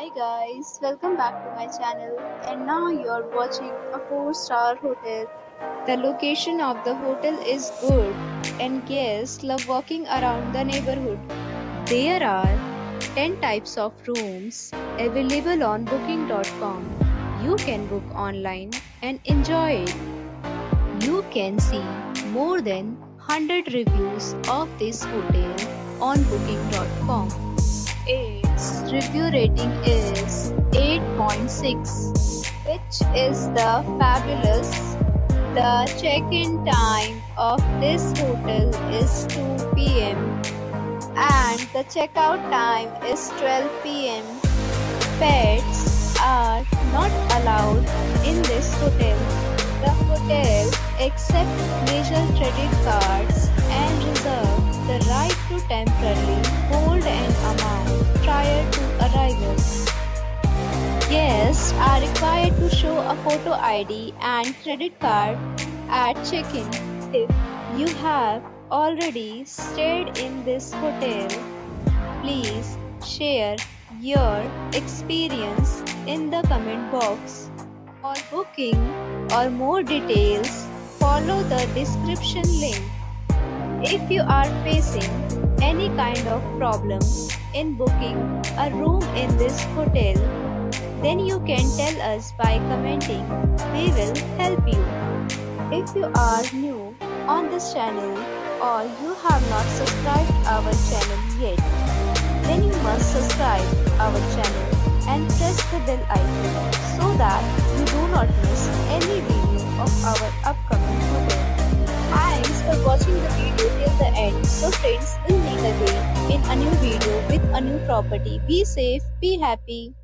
Hi guys, welcome back to my channel, and now you're watching a 4-star hotel. The location of the hotel is good and guests love walking around the neighborhood. There are 10 types of rooms available on booking.com. You can book online and enjoy it. You can see more than 100 reviews of this hotel on booking.com. Its review rating is 8.6, which is fabulous. The check-in time of this hotel is 2 p.m. and the check-out time is 12 p.m. Pets are not allowed in this hotel. The hotel accepts major credit cards and reserves the right to temporarily hold an amount prior to arrival. Guests are required to show a photo ID and credit card at check-in. If you have already stayed in this hotel, please share your experience in the comment box. For booking or more details, follow the description link. If you are facing any kind of problem in booking a room in this hotel, then you can tell us by commenting. We will help you. If you are new on this channel or you have not subscribed our channel yet, then you must subscribe our channel and press the bell icon so that you do not miss any video of our upcoming hotel. Thanks for watching the video till the end. So friends, we'll meet again in a new video with a new property. Be safe, be happy.